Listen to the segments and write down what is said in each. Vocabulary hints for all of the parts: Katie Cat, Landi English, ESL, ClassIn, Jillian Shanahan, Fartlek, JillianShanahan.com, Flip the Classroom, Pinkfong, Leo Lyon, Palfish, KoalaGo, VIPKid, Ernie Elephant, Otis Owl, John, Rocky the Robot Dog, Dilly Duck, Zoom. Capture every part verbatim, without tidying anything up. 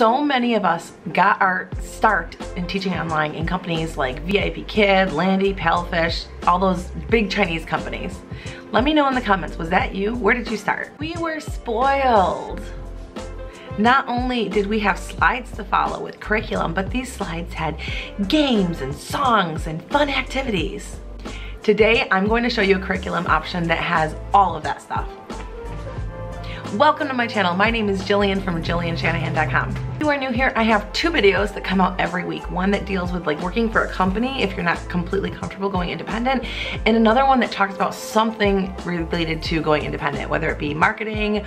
so many of us got our start in teaching online in companies like VIPKid, Landi, Palfish, all those big Chinese companies. Let me know in the comments, was that you? Where did you start? We were spoiled. Not only did we have slides to follow with curriculum, but these slides had games and songs and fun activities. Today, I'm going to show you a curriculum option that has all of that stuff. Welcome to my channel. My name is Jillian from Jillian Shanahan dot com. If you are new here, I have two videos that come out every week. One that deals with like working for a company if you're not completely comfortable going independent, and another one that talks about something related to going independent, whether it be marketing,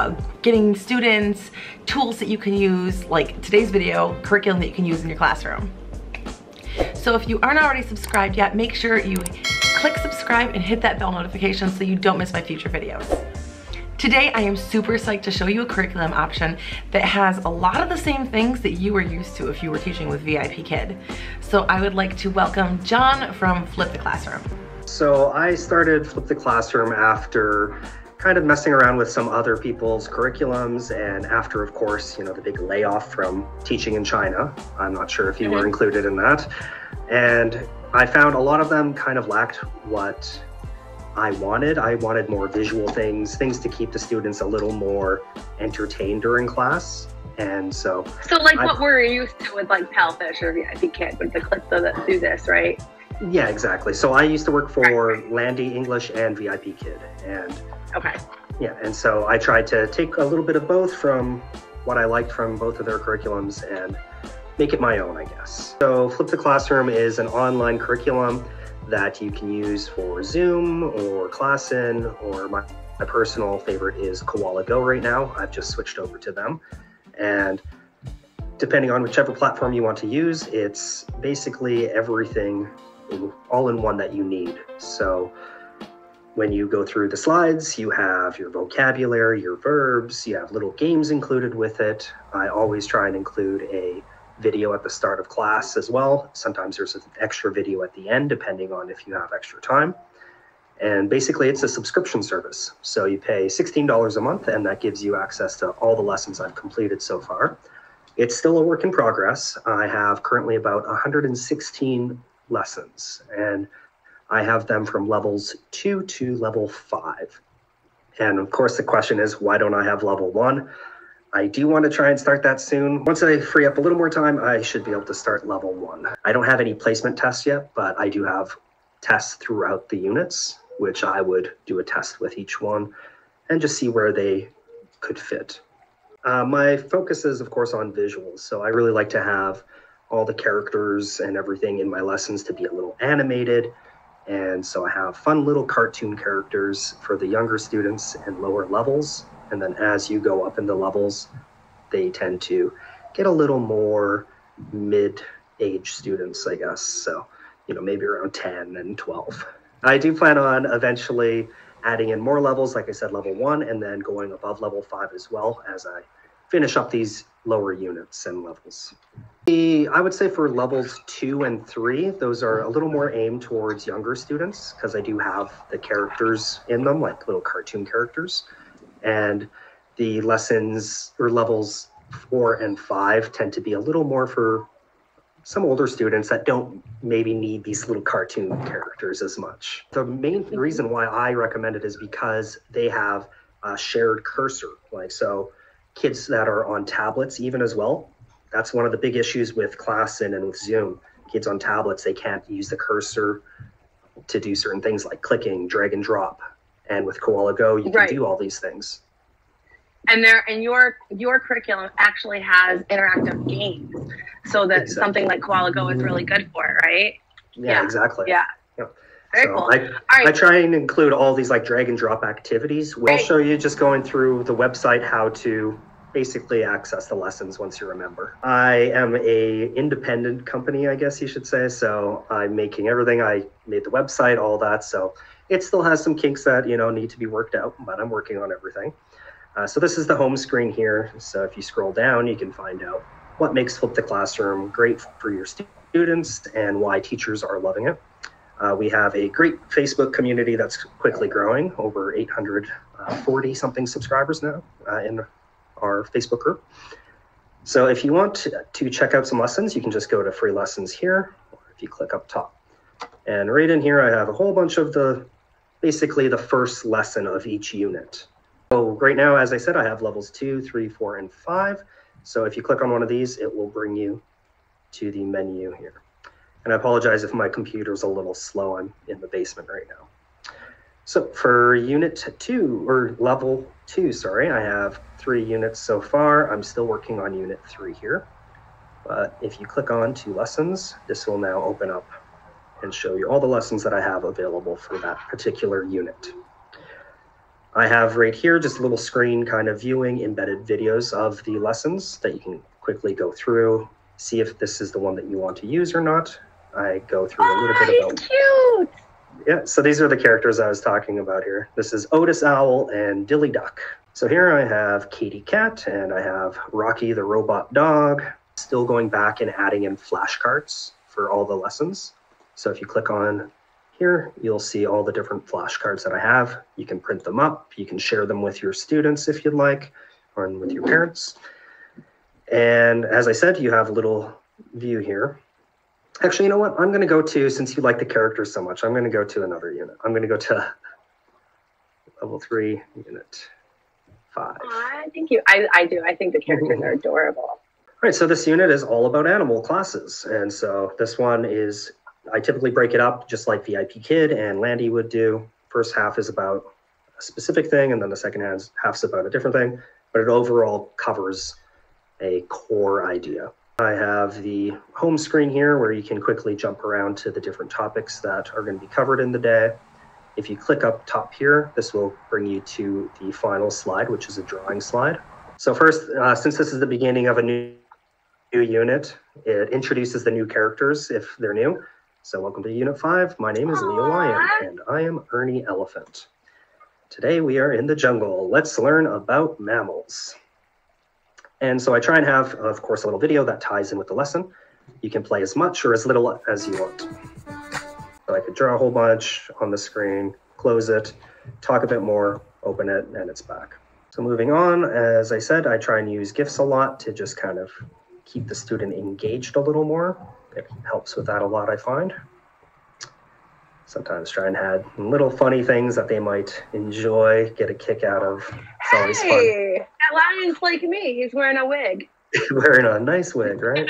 uh, getting students, tools that you can use, like today's video, curriculum that you can use in your classroom. So if you aren't already subscribed yet, make sure you click subscribe and hit that bell notification so you don't miss my future videos. Today, I am super psyched to show you a curriculum option that has a lot of the same things that you were used to if you were teaching with VIPKid. So I would like to welcome John from Flip the Classroom. So I started Flip the Classroom after kind of messing around with some other people's curriculums, and after, of course, you know, the big layoff from teaching in China. I'm not sure if you were included in that. And I found a lot of them kind of lacked what I wanted. I wanted more visual things, things to keep the students a little more entertained during class. And so. So like I, what we're used to with like Palfish or VIPKid with the clips that do this, right? Yeah, exactly. So I used to work for right. Landi English and VIPKid. And okay. Yeah, and so I tried to take a little bit of both from what I liked from both of their curriculums and make it my own, I guess. So Flip the Classroom is an online curriculum that you can use for Zoom or ClassIn, or my, my personal favorite is KoalaGo right now. I've just switched over to them. And depending on whichever platform you want to use, it's basically everything all in one that you need. So when you go through the slides, you have your vocabulary, your verbs, you have little games included with it. I always try and include a video at the start of class as well. Sometimes there's an extra video at the end, depending on if you have extra time. And basically it's a subscription service. So you pay sixteen dollars a month, and that gives you access to all the lessons I've completed so far. It's still a work in progress. I have currently about one hundred sixteen lessons, and I have them from levels two to level five. And of course the question is, why don't I have level one? I do want to try and start that soon. Once I free up a little more time, I should be able to start level one. I don't have any placement tests yet, but I do have tests throughout the units, which I would do a test with each one and just see where they could fit. Uh, my focus is, of course, on visuals. So I really like to have all the characters and everything in my lessons to be a little animated. And so I have fun little cartoon characters for the younger students and lower levels. And then as you go up in the levels, they tend to get a little more mid-age students, I guess. So, you know, maybe around ten and twelve. I do plan on eventually adding in more levels, like I said, level one, and then going above level five as well as I finish up these lower units and levels. The, I would say for levels two and three, those are a little more aimed towards younger students because I do have the characters in them, like little cartoon characters. And the lessons or levels four and five tend to be a little more for some older students that don't maybe need these little cartoon characters as much. The main reason why I recommend it is because they have a shared cursor. Like, so kids that are on tablets even as well, that's one of the big issues with ClassIn and with Zoom. Kids on tablets, they can't use the cursor to do certain things like clicking, drag and drop. And with KoalaGo, you can right. do all these things. And there, and your your curriculum actually has interactive games, so that exactly. something like KoalaGo is really good for, right? Yeah, yeah. exactly. Yeah, yeah. Very so cool. I, all right. I try and include all these like drag and drop activities. We'll right. show you just going through the website how to basically access the lessons once you remember. I am a independent company, I guess you should say. So I'm making everything. I made the website, all that. So. It still has some kinks that, you know, need to be worked out, but I'm working on everything. Uh, so this is the home screen here. So if you scroll down, you can find out what makes Flip the Classroom great for your students and why teachers are loving it. Uh, we have a great Facebook community that's quickly growing, over eight hundred forty something subscribers now uh, in our Facebook group. So if you want to, to check out some lessons, you can just go to free lessons here, or if you click up top. And right in here, I have a whole bunch of the, basically the first lesson of each unit. So right now, as I said, I have levels two, three, four, and five. So if you click on one of these, it will bring you to the menu here. And I apologize if my computer's a little slow. I'm in the basement right now. So for unit two, or level two, sorry, I have three units so far. I'm still working on unit three here. But if you click on to lessons, this will now open up and show you all the lessons that I have available for that particular unit. I have right here just a little screen kind of viewing embedded videos of the lessons that you can quickly go through, see if this is the one that you want to use or not. I go through a little oh, bit about. Cute. Yeah, so these are the characters I was talking about here. This is Otis Owl and Dilly Duck. So here I have Katie Cat, and I have Rocky the Robot Dog. Still going back and adding in flashcards for all the lessons. So if you click on here, you'll see all the different flashcards that I have. You can print them up. You can share them with your students if you'd like, or with your parents. And as I said, you have a little view here. Actually, you know what? I'm going to go to, since you like the characters so much, I'm going to go to another unit. I'm going to go to level three, unit five. I think you, I, I do. I think the characters are adorable. All right. So this unit is all about animal classes. And so this one is, I typically break it up just like VIPKid and Landi would do. First half is about a specific thing, and then the second half is about a different thing. But it overall covers a core idea. I have the home screen here where you can quickly jump around to the different topics that are going to be covered in the day. If you click up top here, this will bring you to the final slide, which is a drawing slide. So first, uh, since this is the beginning of a new, new unit, it introduces the new characters if they're new. So welcome to Unit five. My name is Leo Lyon, and I am Ernie Elephant. Today we are in the jungle. Let's learn about mammals. And so I try and have, of course, a little video that ties in with the lesson. You can play as much or as little as you want. So I could draw a whole bunch on the screen, close it, talk a bit more, open it, and it's back. So moving on, as I said, I try and use GIFs a lot to just kind of keep the student engaged a little more. It helps with that a lot, I find. Sometimes try and add little funny things that they might enjoy, get a kick out of. It's always hey! fun. Lion's like me. He's wearing a wig. Wearing a nice wig, right?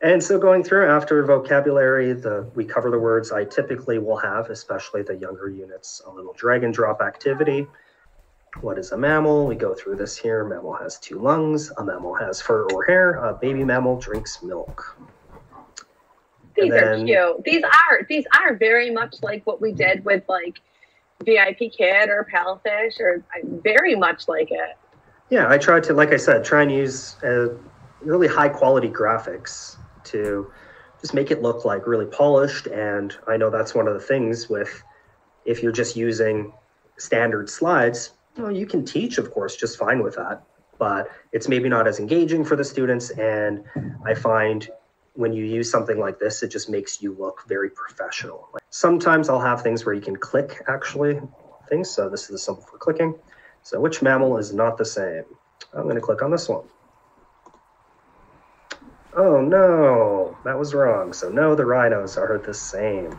And so going through after vocabulary, the we cover the words I typically will have, especially the younger units, a little drag and drop activity. What is a mammal? We go through this here. Mammal has two lungs. A mammal has fur or hair. A baby mammal drinks milk. These then, are cute. These are these are very much like what we did with like VIPKid or Palfish, or very much like it. Yeah, I try to, like I said, try and use uh, really high quality graphics to just make it look like really polished. And I know that's one of the things with, if you're just using standard slides, you know, you can teach, of course, just fine with that, but it's maybe not as engaging for the students. And I find when you use something like this, it just makes you look very professional. Sometimes I'll have things where you can click, actually, things. So this is the symbol for clicking. So which mammal is not the same? I'm going to click on this one. Oh, no, that was wrong. So no, the rhinos are the same.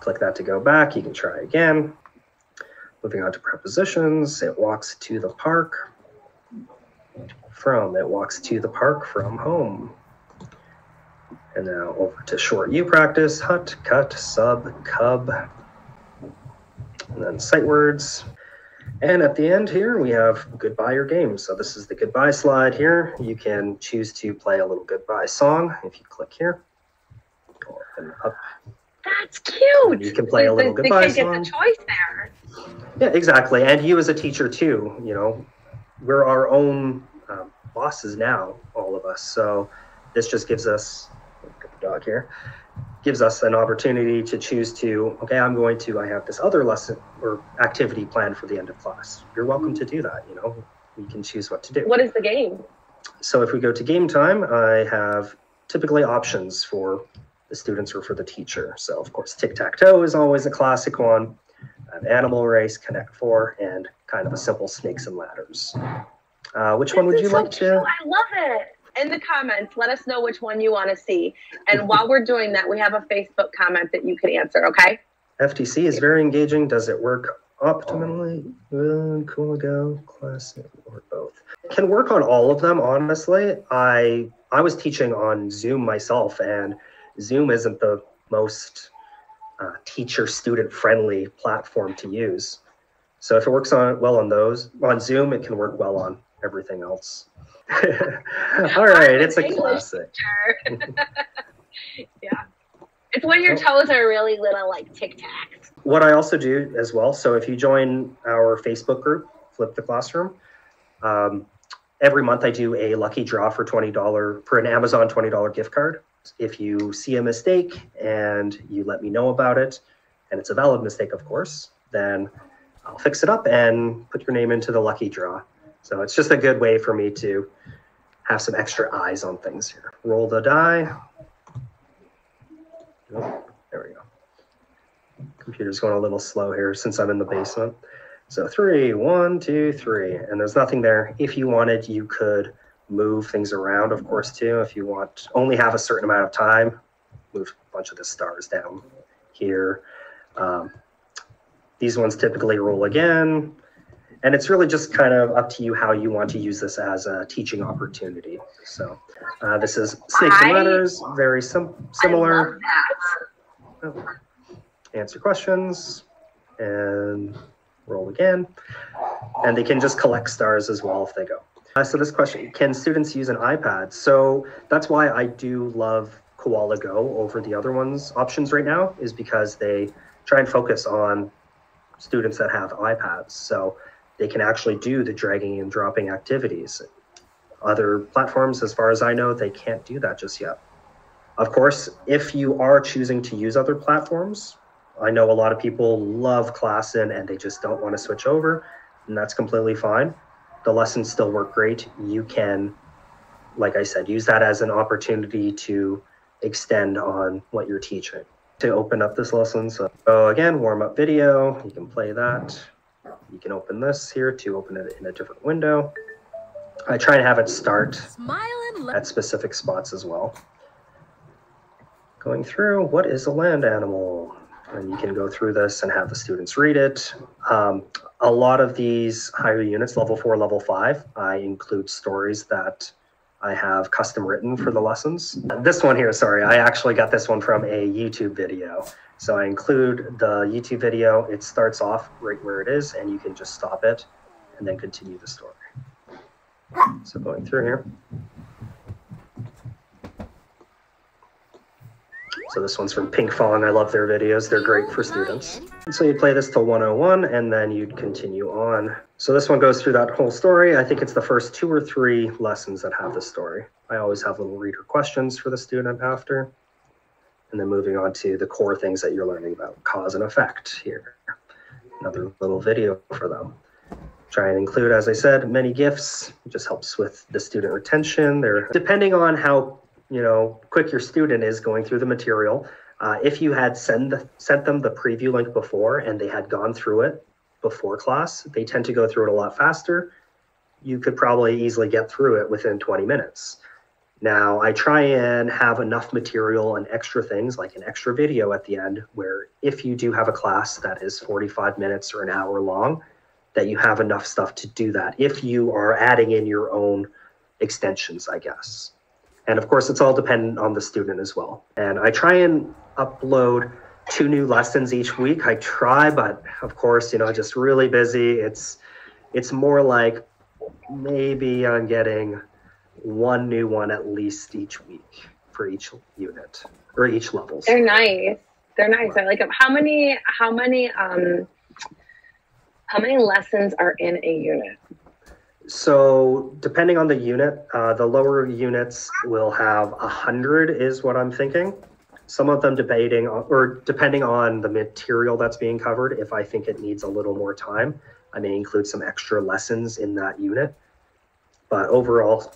Click that to go back. You can try again. Moving on to prepositions. It walks to the park from. It walks to the park from home. And now over to short U practice, hut, cut, sub, cub, and then sight words. And at the end here, we have goodbye or game. So this is the goodbye slide here. You can choose to play a little goodbye song if you click here. Open up. That's cute. And you can play a little the, goodbye the kid song. Gets a choice there. Yeah, exactly. And you as a teacher too, you know, we're our own uh, bosses now, all of us. So this just gives us dog here gives us an opportunity to choose to, okay, I'm going to, I have this other lesson or activity planned for the end of class. You're welcome to do that. You know, you can choose what to do. What is the game? So if we go to game time, I have typically options for the students or for the teacher. So of course, tic-tac-toe is always a classic one. I have animal race, connect four, and kind of a simple snakes and ladders. Uh, which this one would you so like cute. to? I love it. In the comments, let us know which one you want to see. And while we're doing that, we have a Facebook comment that you can answer, okay? F T C is very engaging. Does it work optimally? Will KoalaGo, ClassIn, or both? Can work on all of them, honestly. I I was teaching on Zoom myself, and Zoom isn't the most uh, teacher-student friendly platform to use. So if it works on well on those, on Zoom, it can work well on everything else. All right, it's a classic. Yeah. It's when your toes are really little, like tic-tacs. What I also do as well, so if you join our Facebook group, Flip the Classroom, um, every month I do a lucky draw for twenty dollars, for an Amazon twenty dollar gift card. If you see a mistake and you let me know about it, and it's a valid mistake, of course, then I'll fix it up and put your name into the lucky draw. So it's just a good way for me to have some extra eyes on things here. Roll the die. Oh, there we go. Computer's going a little slow here since I'm in the basement. So three, one, two, three, and there's nothing there. If you wanted, you could move things around, of course, too. If you want, only have a certain amount of time, move a bunch of the stars down here. Um, these ones typically roll again. And it's really just kind of up to you how you want to use this as a teaching opportunity. So uh, this is snakes I, and letters, very sim similar. I love that. Oh. Answer questions and roll again. And they can just collect stars as well if they go. Uh, so this question, can students use an iPad? So that's why I do love KoalaGo over the other ones options right now, is because they try and focus on students that have iPads. So they can actually do the dragging and dropping activities. Other platforms, as far as I know, they can't do that just yet. Of course, if you are choosing to use other platforms, I know a lot of people love ClassIn and they just don't want to switch over, and that's completely fine. The lessons still work great. You can, like I said, use that as an opportunity to extend on what you're teaching. To open up this lesson, so oh, again, warm up video, you can play that. You can open this here to open it in a different window. I try and have it start at specific spots as well. Going through, what is a land animal? And you can go through this and have the students read it. Um, a lot of these higher units, level four, level five, I include stories that I have custom written for the lessons. This one here, sorry, I actually got this one from a YouTube video. So I include the YouTube video. It starts off right where it is, and you can just stop it and then continue the story. So going through here. So this one's from Pinkfong. I love their videos. They're great for students. And so you'd play this till one oh one, and then you'd continue on. So this one goes through that whole story. I think it's the first two or three lessons that have the story. I always have little reader questions for the student after. And then moving on to the core things that you're learning about, cause and effect here. Another little video for them. Try and include, as I said, many gifts. It just helps with the student retention. They're, depending on how you know quick your student is going through the material, uh, if you had send the, sent them the preview link before and they had gone through it before class, they tend to go through it a lot faster. You could probably easily get through it within twenty minutes. Now, I try and have enough material and extra things, like an extra video at the end, where if you do have a class that is forty-five minutes or an hour long, that you have enough stuff to do that, if you are adding in your own extensions, I guess. And of course, it's all dependent on the student as well. And I try and upload two new lessons each week. I try, but of course, you know, just really busy. It's, it's more like maybe I'm getting one new one at least each week for each unit or each level. They're nice. They're nice. I like them. How many, how many, um, how many lessons are in a unit? So depending on the unit, uh, the lower units will have a hundred is what I'm thinking. Some of them debating or depending on the material that's being covered. If I think it needs a little more time, I may include some extra lessons in that unit, but overall,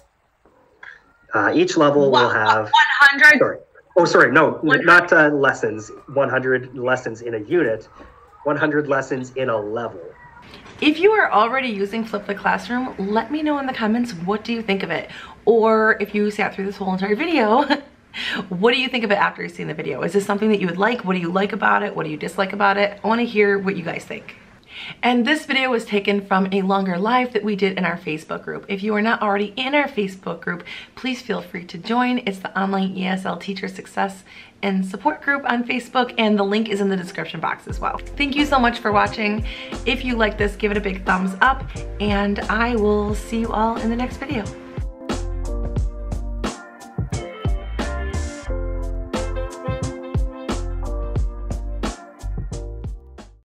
Uh, each level will have one hundred. Sorry. Oh, sorry. No, not uh, lessons. one hundred lessons in a unit. one hundred lessons in a level. If you are already using Flip the Classroom, let me know in the comments, what do you think of it? Or if you sat through this whole entire video, what do you think of it after you've seen the video? Is this something that you would like? What do you like about it? What do you dislike about it? I want to hear what you guys think. And this video was taken from a longer live that we did in our Facebook group. If you are not already in our Facebook group, please feel free to join. It's the Online E S L Teacher Success and Support Group on Facebook, and the link is in the description box as well. Thank you so much for watching. If you like this, give it a big thumbs up, and I will see you all in the next video.